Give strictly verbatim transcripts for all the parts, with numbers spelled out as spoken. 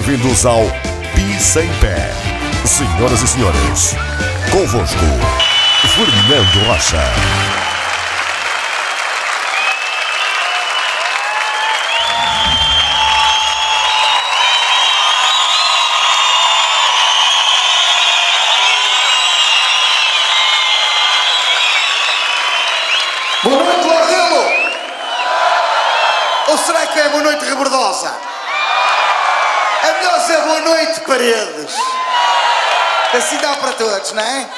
Bem-vindos ao Pi cem Pé. Senhoras e senhores, convosco, Fernando Rocha. Boa noite, Lordelo! Ou será que é boa noite, rebordosa? A melhor é boa noite, paredes. Assim dá para todos, não é?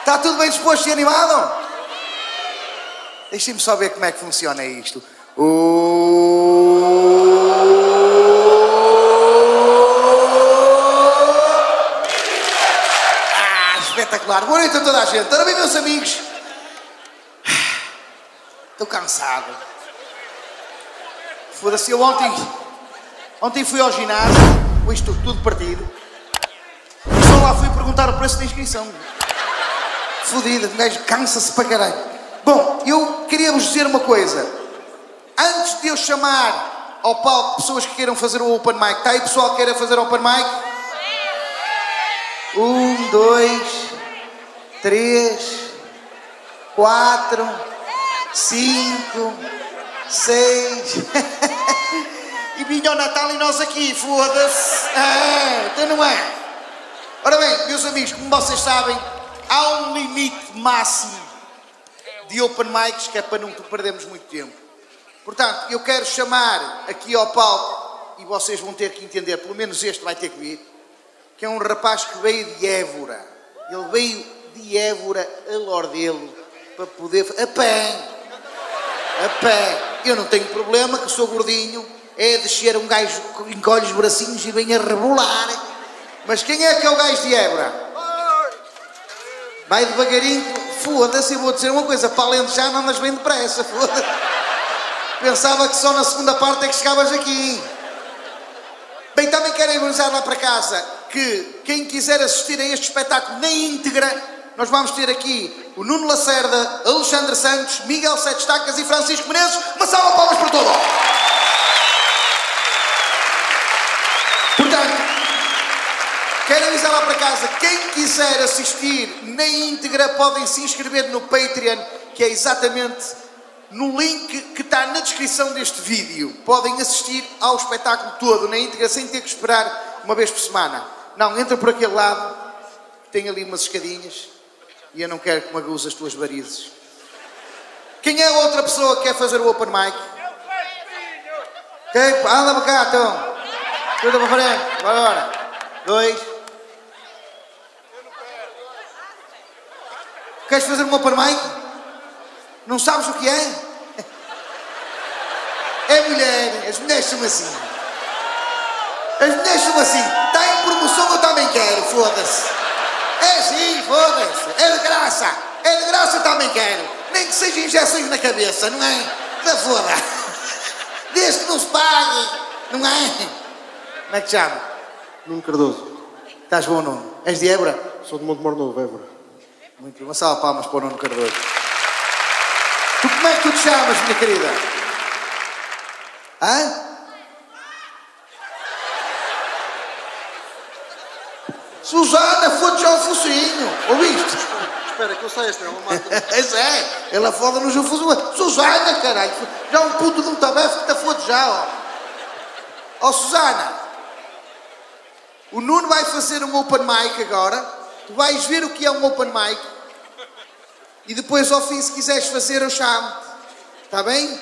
Está tudo bem disposto e animado? Deixem-me só ver como é que funciona isto. Ah, espetacular! Boa noite a toda a gente. Ora bem, meus amigos. Estou cansado. Foda-se, eu ontem... Ontem fui ao ginásio, com isto tudo partido. Só lá fui perguntar o preço da inscrição. Fodido, o gajo cansa-se para caralho. Bom, eu queria vos dizer uma coisa. Antes de eu chamar ao palco pessoas que queiram fazer o open mic, está aí pessoal que queira fazer open mic? Um, dois, três, quatro, cinco, seis. E vinha o Natal e nós aqui, foda-se. Ah, então não é. Ora bem, meus amigos, como vocês sabem, há um limite máximo de open mics que é para não perdermos muito tempo. Portanto, eu quero chamar aqui ao palco, e vocês vão ter que entender, pelo menos este vai ter que vir, que é um rapaz que veio de Évora. Ele veio de Évora a Lordelo para poder... A pé! A pé. Eu não tenho problema, que sou gordinho. É descer um gajo que encolhe os bracinhos e vem a rebolar. Mas quem é que é o gajo de Évora? Vai devagarinho. Foda-se, eu vou dizer uma coisa. Para além de já, não andas bem depressa. Foda-se. Pensava que só na segunda parte é que chegavas aqui. Bem, também quero avisar lá para casa que quem quiser assistir a este espetáculo na íntegra, nós vamos ter aqui o Nuno Lacerda, Alexandre Santos, Miguel Sete Estacas e Francisco Menezes. Uma salva de palmas para todos! Portanto, quero avisar lá para casa, quem quiser assistir na íntegra, podem se inscrever no Patreon, que é exatamente no link que está na descrição deste vídeo. Podem assistir ao espetáculo todo, na íntegra, sem ter que esperar uma vez por semana. Não, entra por aquele lado, tem ali umas escadinhas. E eu não quero que me aguze as tuas varizes. Quem é a outra pessoa que quer fazer o open mic? Quem? Anda para cá, então. Tudo para frente. Bora, bora. Dois. Queres fazer um open mic? Não sabes o que é? É mulher. As mulheres são assim. As mulheres são assim. Está em promoção, eu também quero. Foda-se. É sim, foda-se, é de graça, é de graça também quero, nem que seja injeções na cabeça, não é? Da foda, desde que não se pague, não é? Como é que te chama? Nuno Cardoso. Estás bom, Nuno? És de Évora? Sou de Montemor-o-Novo, Évora. Muito bem, uma salva de palmas para o Nuno Cardoso. Tu como é que tu te chamas, minha querida? Hã? Susana, foda-te ao focinho, ouviste? Espera, que eu sei, esta é uma máquina. Pois é, ela foda-nos o focinho. Susana, caralho, já um puto de um tabefe que te foda já, ó. Ó, Susana, o Nuno vai fazer um open mic agora, tu vais ver o que é um open mic, e depois ao fim, se quiseres fazer, eu chamo-te. Está bem?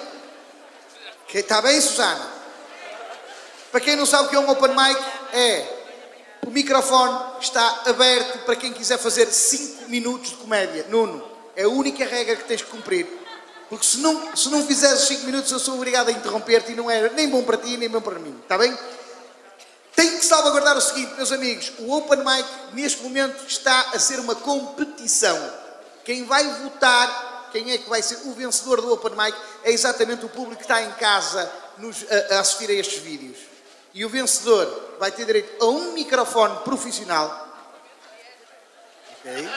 Está bem, Susana? Para quem não sabe o que é um open mic, é... O microfone está aberto para quem quiser fazer cinco minutos de comédia. Nuno, é a única regra que tens que cumprir. Porque se não, se não fizeres cinco minutos, eu sou obrigado a interromper-te e não é nem bom para ti, nem bom para mim. Está bem? Tenho que salvaguardar o seguinte, meus amigos. O open mic, neste momento, está a ser uma competição. Quem vai votar, quem é que vai ser o vencedor do open mic, é exatamente o público que está em casa nos, a, a assistir a estes vídeos. E o vencedor vai ter direito a um microfone profissional. Ok?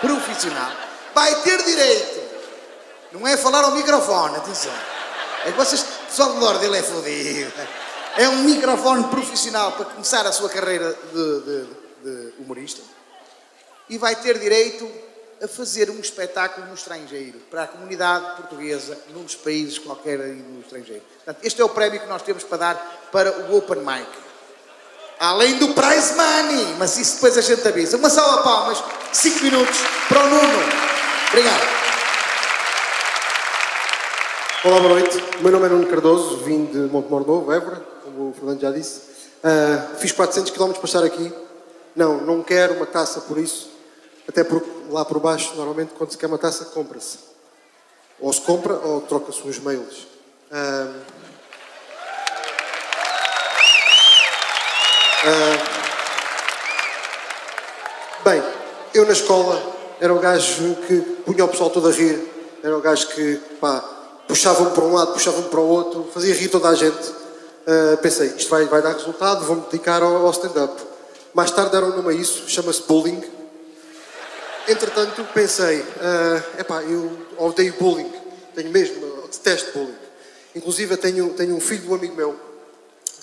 Profissional. Vai ter direito. Não é falar ao microfone, atenção. É que vocês... Só o Lorde, ele é fodido. É um microfone profissional para começar a sua carreira de, de, de humorista. E vai ter direito a fazer um espetáculo no estrangeiro, para a comunidade portuguesa, num dos países qualquer no estrangeiro. Portanto, este é o prémio que nós temos para dar para o Open Mic. Além do prize money, mas isso depois a gente avisa. Uma salva de palmas, cinco minutos, para o Nuno. Obrigado. Olá, boa noite. O meu nome é Nuno Cardoso, vim de Montemor-o-Novo, Évora, como o Fernando já disse. Uh, fiz quatrocentos quilómetros para estar aqui. Não, não quero uma taça por isso. Até porque lá por baixo, normalmente, quando se quer uma taça, compra-se. Ou se compra ou troca-se os mails. Uh, uh, bem, eu na escola era o gajo que punha o pessoal todo a rir. Era o gajo que, pá... puxavam-me para um lado, puxavam-me para o outro, fazia rir toda a gente. Uh, pensei, isto vai, vai dar resultado, vou-me dedicar ao, ao stand-up. Mais tarde deram um nome a isso, chama-se bullying. Entretanto, pensei, uh, epá, eu odeio bullying, tenho mesmo, eu detesto bullying. Inclusive, eu tenho, tenho um filho de um amigo meu,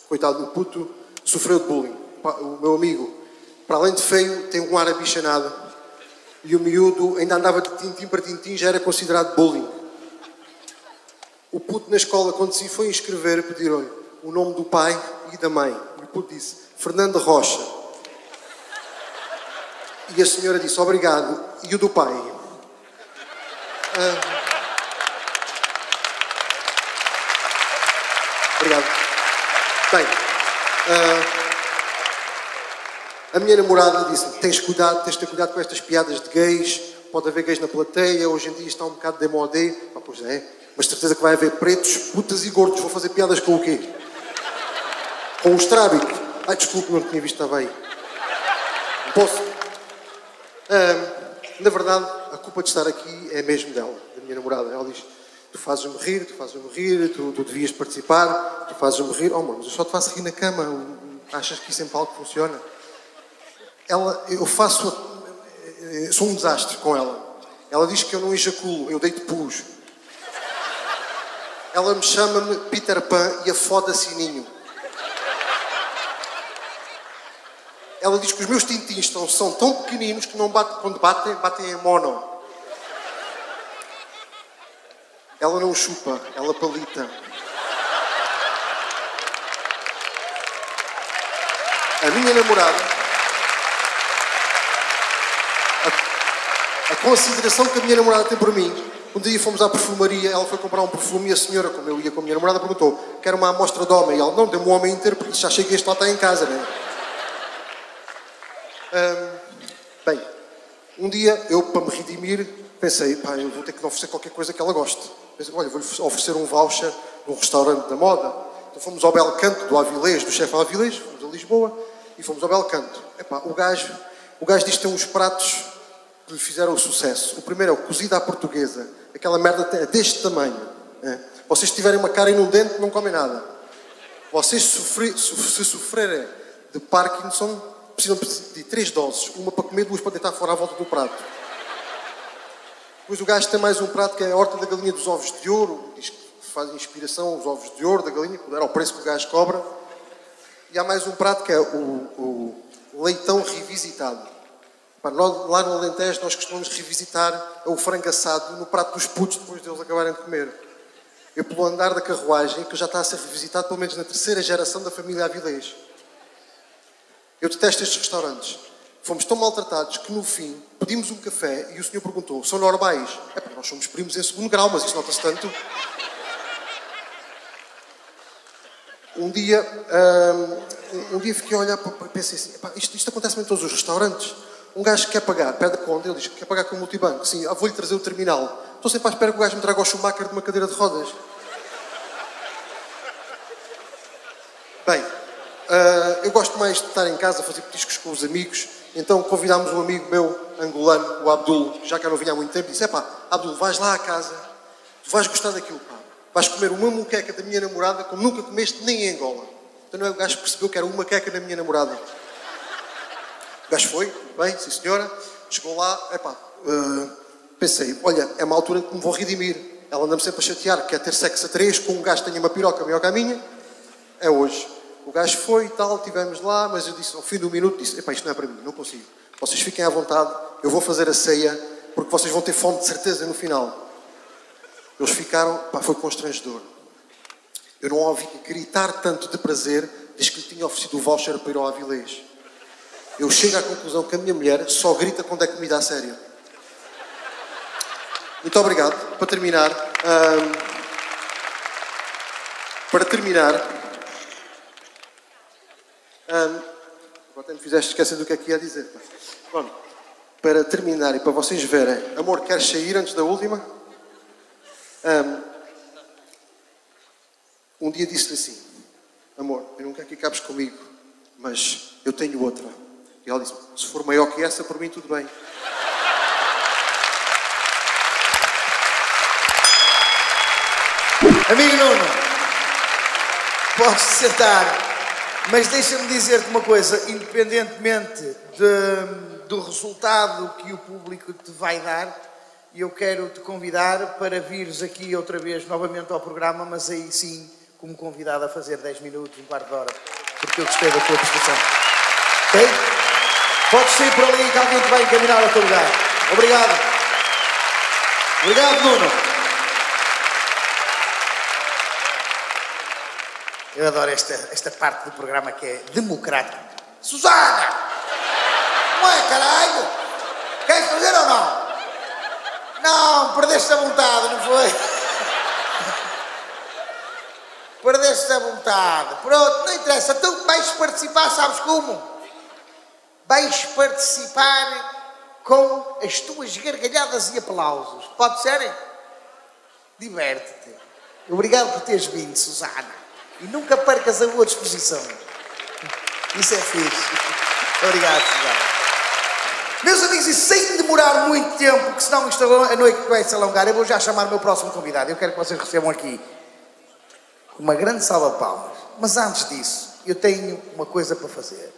coitado do puto, sofreu de bullying. O meu amigo, para além de feio, tem um ar abichanado. E o miúdo ainda andava de tintim para tintim, já era considerado bullying. O puto na escola, quando se foi inscrever, pediram-lhe o nome do pai e da mãe. E o puto disse, Fernando Rocha. E a senhora disse, obrigado. E o do pai? Ah... Obrigado. Bem, ah... a minha namorada disse-me, tens cuidado, tens de ter cuidado com estas piadas de gays, pode haver gays na plateia, hoje em dia está um bocado de modé. Ah, pois é. Mas certeza que vai haver pretos, putas e gordos. Vou fazer piadas com o quê? Com o estrábico. Ai, desculpe, não tinha visto, estava aí. Não posso. Ah, na verdade, a culpa de estar aqui é mesmo dela, da minha namorada. Ela diz, tu fazes-me rir, tu fazes-me rir, tu, tu devias participar, tu fazes-me rir. Oh, amor, mas eu só te faço rir na cama. Achas que isso em palco funciona? Ela, eu faço... A, sou um desastre com ela. Ela diz que eu não ejaculo, eu deito pus. Ela me chama-me Peter Pan e a foda-se Ninho. Ela diz que os meus tintins são, são tão pequeninos que não bate, quando batem, batem em mono. Ela não chupa, ela palita. A minha namorada... A, a consideração que a minha namorada tem por mim... Um dia fomos à perfumaria, ela foi comprar um perfume e a senhora, como eu ia com a minha namorada, perguntou, quer uma amostra de homem? E ela, não, deu-me um homem inteiro, porque já achei que este lá está em casa, não é? Hum, bem, um dia eu, para me redimir, pensei, pá, eu vou ter que lhe oferecer qualquer coisa que ela goste. Pensei, olha, vou-lhe oferecer um voucher num restaurante da moda. Então fomos ao Belo Canto, do Avillez, do chefe Avillez, fomos a Lisboa e fomos ao Belo Canto. Epá, o gajo, o gajo diz que tem uns pratos que lhe fizeram o sucesso. O primeiro é o cozido à portuguesa. Aquela merda deste tamanho. É. Vocês tiverem uma cara e um dente, não comem nada. Vocês sofre, se sofrerem de Parkinson, precisam de três doses. Uma para comer, duas para deitar fora à volta do prato. Depois o gajo tem mais um prato que é a horta da galinha dos ovos de ouro. Diz que faz inspiração os ovos de ouro da galinha, era o preço que o gajo cobra. E há mais um prato que é o, o leitão revisitado. Lá no Alentejo nós costumamos revisitar o frango assado no prato dos putos depois deles acabarem de comer. Eu, pelo andar da carruagem, que já está a ser revisitado pelo menos na terceira geração da família Avillez. Eu detesto estes restaurantes. Fomos tão maltratados que, no fim, pedimos um café e o senhor perguntou, são normais? É pá, nós somos primos em segundo grau, mas isso nota-se tanto. Um dia, um, um dia fiquei a olhar e pensei assim, isto, isto acontece em todos os restaurantes. Um gajo que quer pagar, pede a conta, ele diz que quer pagar com o multibanco. Sim, ah, vou-lhe trazer o terminal. Estou sempre à espera que o gajo me traga o Schumacher de uma cadeira de rodas. Bem, uh, eu gosto mais de estar em casa, fazer petiscos com os amigos. Então convidámos um amigo meu, angolano, o Abdul, que já cá não vinha há muito tempo, e disse, é pá, Abdul, vais lá à casa, tu vais gostar daquilo, pá. Vais comer uma moqueca da minha namorada como nunca comeste nem em Angola. Então não é o gajo que percebeu que era uma moqueca da minha namorada. O gajo foi, bem, sim senhora, chegou lá, epá, uh, pensei, olha, é uma altura que me vou redimir. Ela anda-me sempre a chatear, quer ter sexo a três, com um gajo que tenha uma piroca melhor que a minha, é hoje. O gajo foi e tal, estivemos lá, mas eu disse, ao fim do minuto, disse, epá, isto não é para mim, não consigo. Vocês fiquem à vontade, eu vou fazer a ceia, porque vocês vão ter fome de certeza no final. Eles ficaram, pá, foi constrangedor. Eu não ouvi gritar tanto de prazer desde que lhe tinha oferecido o voucher para ir ao Avillez. Eu chego à conclusão que a minha mulher só grita quando é comida a sério. Muito obrigado. Para terminar... Hum, para terminar... Hum, agora me fizeste esquecer do que é que ia dizer. Bom, para terminar e para vocês verem... Amor, queres sair antes da última? Hum, Um dia disse-lhe assim, amor, eu não quero que acabes comigo, mas eu tenho outra. E ela disse, se for maior que essa, por mim tudo bem. Amigo Nuno, posso sentar, mas deixa-me dizer-te uma coisa, independentemente de, do resultado que o público te vai dar, eu quero te convidar para vires aqui outra vez, novamente ao programa, mas aí sim, como convidado a fazer dez minutos, um quarto de hora, porque eu gostei da tua prestação. Ok? Podes sair por ali que alguém te vai encaminhar ao teu lugar. Obrigado. Obrigado, Nuno. Eu adoro esta, esta parte do programa que é democrática. Susana! Não é, caralho? Queres fazer ou não? Não, perdeste a vontade, não foi? Perdeste a vontade. Pronto, não interessa. Tu vais participar, sabes como? Vais participar com as tuas gargalhadas e aplausos. Pode ser? Diverte-te. Obrigado por teres vindo, Susana. E nunca percas a boa disposição. Isso é fixe. Obrigado, Susana. Meus amigos, e sem demorar muito tempo, que senão isto a noite vai se alongar, eu vou já chamar o meu próximo convidado. Eu quero que vocês recebam aqui uma grande salva de palmas. Mas antes disso, eu tenho uma coisa para fazer.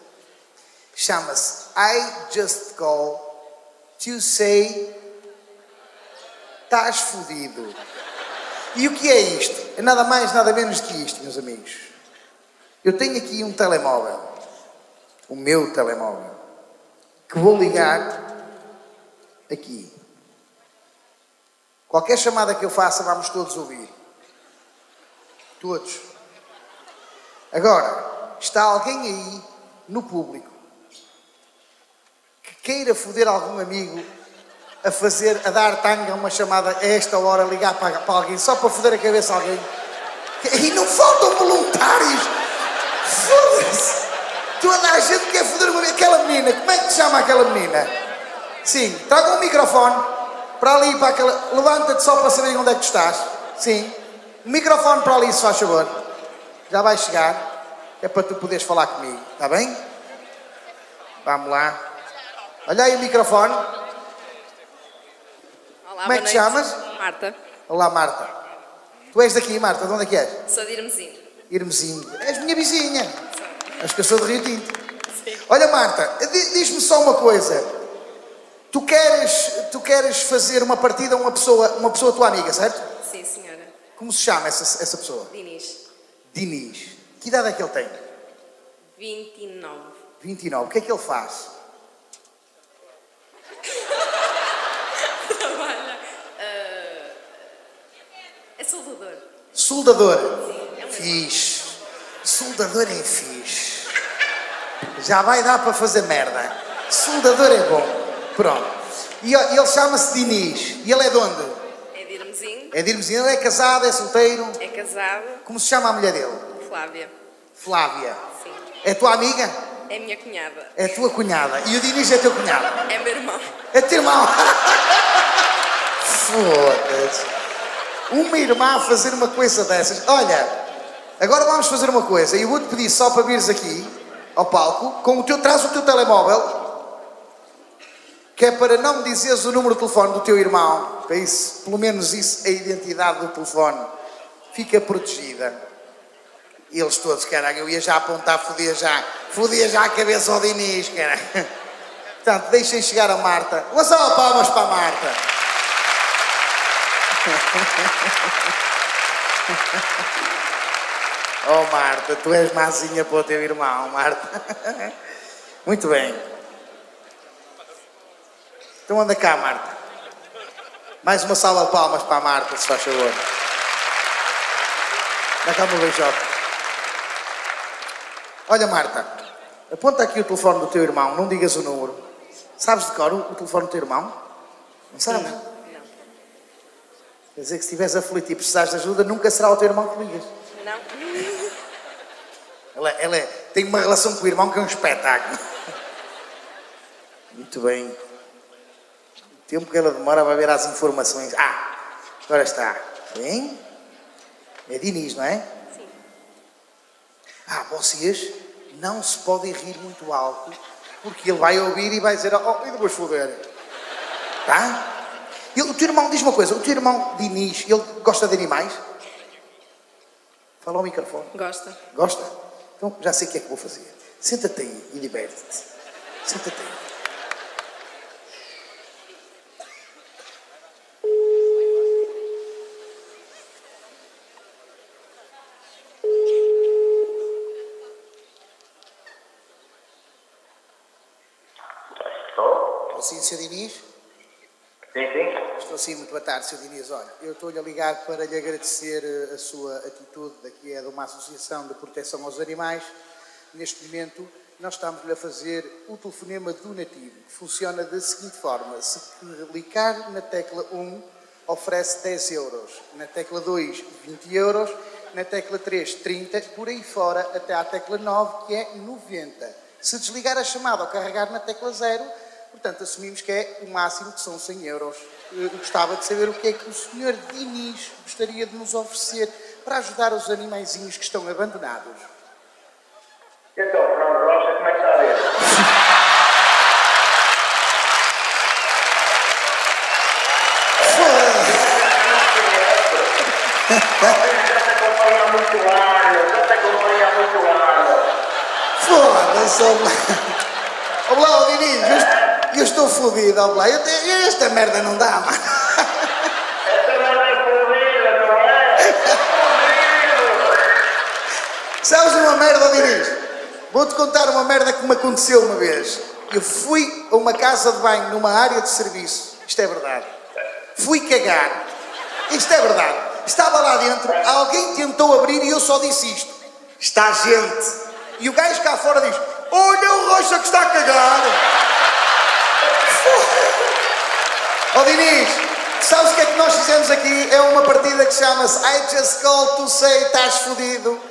Chama-se I Just Call to Say Estás Fodido. E o que é isto? É nada mais, nada menos que isto, meus amigos. Eu tenho aqui um telemóvel. O meu telemóvel. Que vou ligar aqui. Qualquer chamada que eu faça, vamos todos ouvir. Todos. Agora, está alguém aí no público que queira foder algum amigo a fazer, a dar tanga uma chamada a esta hora, ligar para, para alguém, só para foder a cabeça a alguém? E não faltam voluntários! Foda-se! Toda a gente quer foder uma... Aquela menina, como é que se chama aquela menina? Sim, traga um microfone para ali, para aquela... Levanta-te só para saber onde é que tu estás. Sim. O microfone para ali, se faz favor. Já vai chegar. É para tu poderes falar comigo. Está bem? Vamos lá. Olha aí o microfone. Olá, como é que te chamas? Marta. Olá, Marta. Tu és daqui, Marta. De onde é que és? Sou de Irmezinho. Irmezinho. És minha vizinha. Sim. Acho que eu sou de Rio Tinto. Sim. Olha, Marta, diz-me só uma coisa. Tu queres, tu queres fazer uma partida a uma pessoa, uma pessoa tua amiga, certo? Sim, senhor. Como se chama essa, essa pessoa? Dinis. Dinis. Que idade é que ele tem? vinte e nove. vinte e nove. O que é que ele faz? Trabalha. Uh... É soldador. Soldador? Sim. É um fixe. Soldador é fixe. Já vai dar para fazer merda. Soldador é bom. Pronto. E ele chama-se Dinis. E ele é de onde? É de Irmezinho. Ele é casado, é solteiro? É casado. Como se chama a mulher dele? Flávia. Flávia. Sim. É tua amiga? É minha cunhada. É tua cunhada. E o Dinis é teu cunhado? É meu irmão. É teu irmão? Foda-se. Uma irmã a fazer uma coisa dessas. Olha, agora vamos fazer uma coisa. Eu vou-te pedir só para vires aqui, ao palco, com o teu, traz o teu telemóvel, que é para não me dizeres o número de telefone do teu irmão. Para isso, pelo menos isso, a identidade do telefone fica protegida. Eles todos, caralho, eu ia já apontar, fodia já, fodia já a cabeça ao Dinis, caralho. Portanto, deixem chegar a Marta. Uma salva de palmas para a Marta. Oh Marta, tu és mazinha para o teu irmão, Marta. Muito bem. Então anda cá, Marta. Mais uma salva de palmas para a Marta, se faz favor. Dá cá o meu beijote. Olha, Marta, aponta aqui o telefone do teu irmão, não digas o número. Sabes de cor o telefone do teu irmão? Não sabes? Não. Quer dizer que se estiveres aflito e precisares de ajuda, nunca será o teu irmão que ligas. Não. Ela, ela tem uma relação com o irmão que é um espetáculo. Muito bem. O tempo que ela demora vai ver as informações. Ah, agora está. Bem? É Dinis, não é? Sim. Ah, vocês não se podem rir muito alto, porque ele vai ouvir e vai dizer, oh, eu vou foder. Tá? Ele, o teu irmão, diz uma coisa, o teu irmão Dinis, ele gosta de animais? Fala ao microfone. Gosta. Gosta? Então já sei o que é que vou fazer. Senta-te aí e diverte-te. Senta-te aí. Estou? Assim, senhor Dinis? Sim, sim. Estou sim, muito boa tarde, senhor Dinis. Olha, eu estou-lhe a ligar para lhe agradecer a sua atitude, daqui é de uma associação de proteção aos animais. Neste momento, nós estamos-lhe a fazer o telefonema donativo, que funciona da seguinte forma. Se clicar na tecla um, oferece dez euros, na tecla dois, vinte euros, na tecla três, trinta, por aí fora até à tecla nove, que é noventa. Se desligar a chamada ou carregar na tecla zero, portanto, assumimos que é o máximo, que são cem euros. Eu gostava de saber o que é que o senhor Dinis gostaria de nos oferecer para ajudar os animaizinhos que estão abandonados. Então, Fernando Rocha, como é que está a ver? Já te acompanho há muito ano, já te acompanho há muito ano. Foda-se. Olá, Dinis, justo... Eu estou fodido, ó lá. Eu te... Esta merda não dá, mano. Esta merda é fodida, não é? Sabes uma merda, Dinis? Vou-te contar uma merda que me aconteceu uma vez. Eu fui a uma casa de banho numa área de serviço. Isto é verdade. Fui cagar. Isto é verdade. Estava lá dentro, alguém tentou abrir e eu só disse isto. Está gente. E o gajo cá fora diz, olha o Rocha que está a cagar. Oh Dinis, sabes o que é que nós fizemos aqui? É uma partida que chama-se I Just Call to Say Estás Fodido.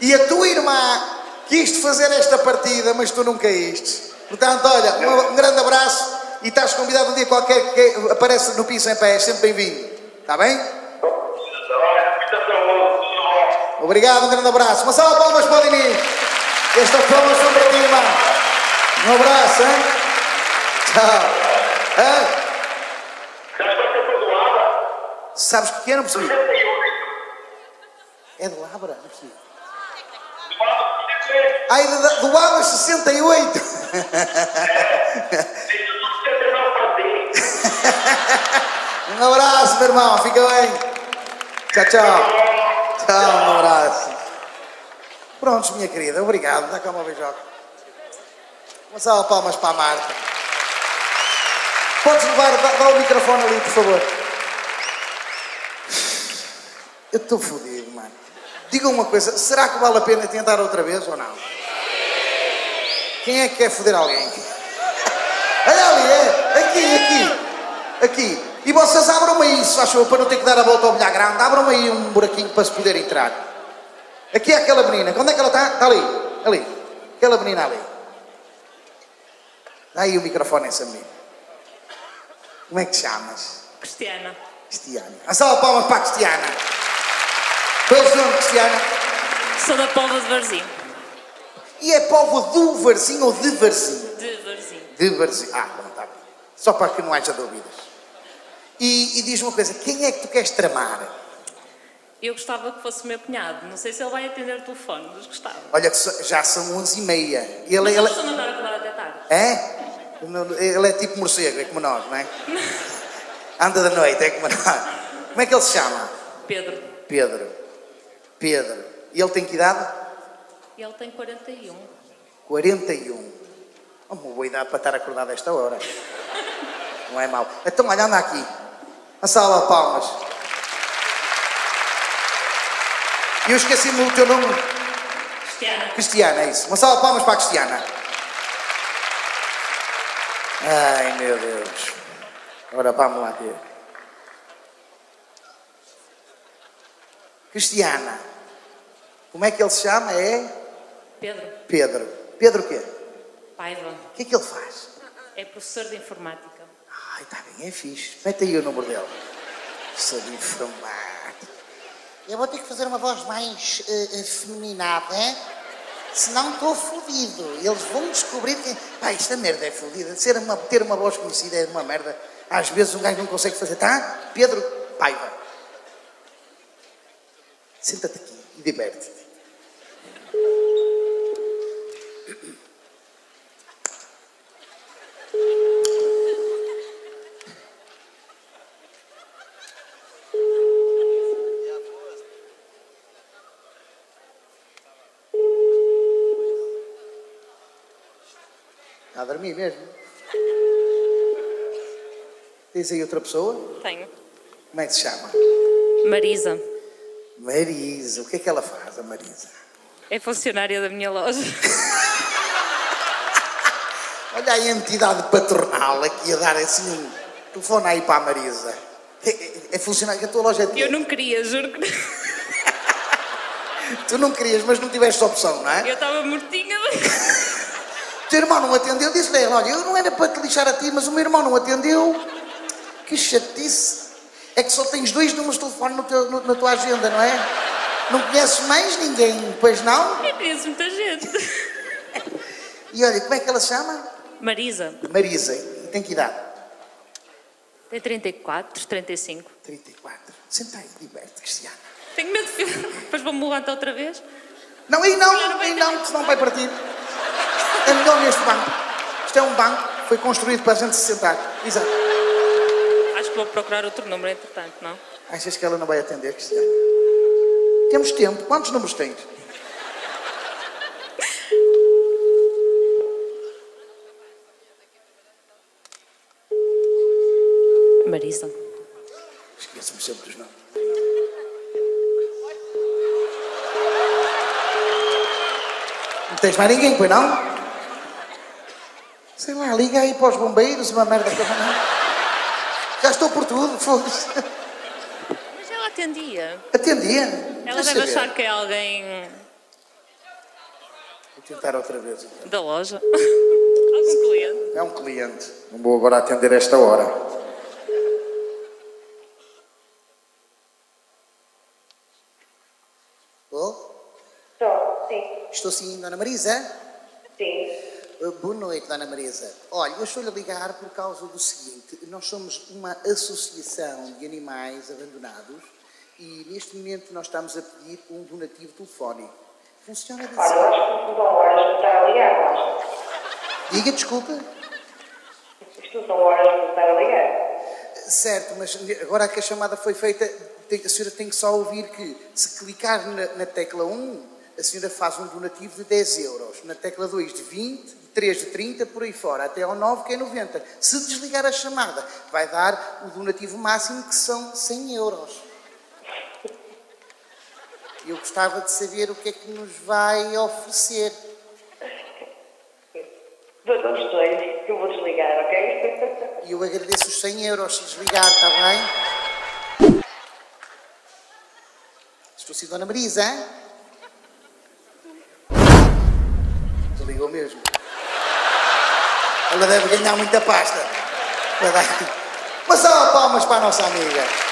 E a tua irmã quis fazer esta partida, mas tu não caíste. Portanto, olha, um, um grande abraço e estás convidado um dia qualquer que aparece no Pi cem Pé. Sempre bem-vindo. Está bem? Obrigado, um grande abraço. Uma salva de palmas para o Dinis. Estas palmas são para ti, irmão. Um abraço, hein? Tchau. Ah. Já está a ser perdoada. Sabes o que é, não percebi? É de Labra? Não percebi. Ai, do Labra sessenta e oito. Um abraço, meu irmão. Fica bem. Tchau, tchau. Tchau, um abraço. Prontos, minha querida. Obrigado. Dá cá uma beijoca. Uma salva de palmas para a Marta. Podes levar, dá, dá o microfone ali, por favor. Eu estou fodido, mano. Diga uma coisa, será que vale a pena tentar outra vez ou não? Quem é que quer foder alguém? Olha ali, é. Aqui, aqui. Aqui. E vocês abram-me aí, se acham, para não ter que dar a volta ao bilhar grande, abram-me aí um buraquinho para se poder entrar. Aqui é aquela menina. Onde é que ela está? Está ali. Ali. Aquela menina ali. Dá aí o microfone a essa menina. Como é que te chamas? Cristiana. Cristiana. A salva de palmas para a Cristiana. Qual é o nome, Cristiana? Sou da Póvoa de Varzim. E é Póvoa do Varzim ou de Varzim? De Varzim. De Varzim. Ah, bom, está bem. Só para que não haja dúvidas. E, e diz uma coisa, quem é que tu queres tramar? Eu gostava que fosse o meu cunhado. Não sei se ele vai atender o telefone, mas gostava. Olha, que já são onze e meia. Ele, mas ele... estou a andar a acordar até tarde. É? Ele é tipo morcego, é como nós, não é? Anda da noite, é como nós. Como é que ele se chama? Pedro. Pedro. Pedro. E ele tem que idade? Ele tem quarenta e um. quarenta e um. Uma boa idade para estar acordado a esta hora. Não é mau. Então, olha, anda aqui. A sala de palmas. E eu esqueci-me do teu nome. Cristiana. Cristiana, é isso. Uma sala de palmas para a Cristiana. Ai, meu Deus. Agora vamos lá ver. Cristiana. Como é que ele se chama? É? Pedro. Pedro. Pedro o quê? Paiva. O que é que ele faz? É professor de informática. Ai, está bem, é fixe. Mete aí o número dele. Professor de informática. Eu vou ter que fazer uma voz mais uh, uh, feminada, hein? Senão estou fodido. Eles vão descobrir que... Pá, esta merda é fodida. Ser uma, ter uma voz conhecida é uma merda. Às vezes um gajo não consegue fazer. Tá? Pedro Paiva. Senta-te aqui e diverte-te. A dormir mesmo. Tens aí outra pessoa? Tenho. Como é que se chama? Marisa. Marisa. O que é que ela faz, a Marisa? É funcionária da minha loja. Olha a entidade patronal aqui a dar assim um telefone aí para a Marisa. É, é, é funcionária, a tua loja é tua. Eu não queria, juro que não. Tu não querias, mas não tiveste opção, não é? Eu estava mortinha. O teu irmão não atendeu, disse-lhe, olha, eu não era para te lixar a ti, mas o meu irmão não atendeu. Que chatice. É que só tens dois números de telefone no teu, no, na tua agenda, não é? Não conheces mais ninguém, pois não? Eu conheço muita gente. E olha, como é que ela se chama? Marisa. Marisa. E tem que idade? Tem trinta e quatro, trinta e cinco. trinta e quatro. Senta aí, diverte, Cristiana. Tenho medo de filho. Depois vou-me levantar outra vez. Não, aí não, não aí não, senão vai partir. É melhor neste banco. Isto é um banco que foi construído para a gente se sentar. Exato. Acho que vou procurar outro número, entretanto, não? Achas que ela não vai atender, Cristiana? Temos tempo. Quantos números tens? Marisa. Esqueço-me sempre dos nomes. Não tens mais ninguém, pois não? Sei lá, liga aí para os bombeiros, uma merda que eu não... Já estou por tudo, foda-se. Mas ela atendia. Atendia? Ela deve achar que é alguém... Vou tentar outra vez. Então. Da loja. Algum cliente. É um cliente. Não vou agora atender esta hora. Estou? Estou, sim. Estou sim, Dona Marisa? Sim. Boa noite, Dona Marisa. Olha, eu estou-lhe a ligar por causa do seguinte. Nós somos uma associação de animais abandonados e, neste momento, nós estamos a pedir um donativo telefónico. Funciona assim? Olha, eu acho que não são horas de estar a ligar, mas... Diga, desculpa. Isto são horas de estar a ligar. Certo, mas agora que a chamada foi feita, a senhora tem que só ouvir que, se clicar na, na tecla um, a senhora faz um donativo de dez euros, na tecla dois de vinte... três de trinta, por aí fora, até ao nove, que é noventa. Se desligar a chamada, vai dar o donativo máximo, que são cem euros. Eu gostava de saber o que é que nos vai oferecer. Doutor, estou aí, eu vou desligar, ok? E eu agradeço os cem euros se desligar, está bem? Estou assim, Dona Marisa, hein? Desligou mesmo. Ela deve ganhar muita pasta. Uma salva de palmas para a nossa amiga.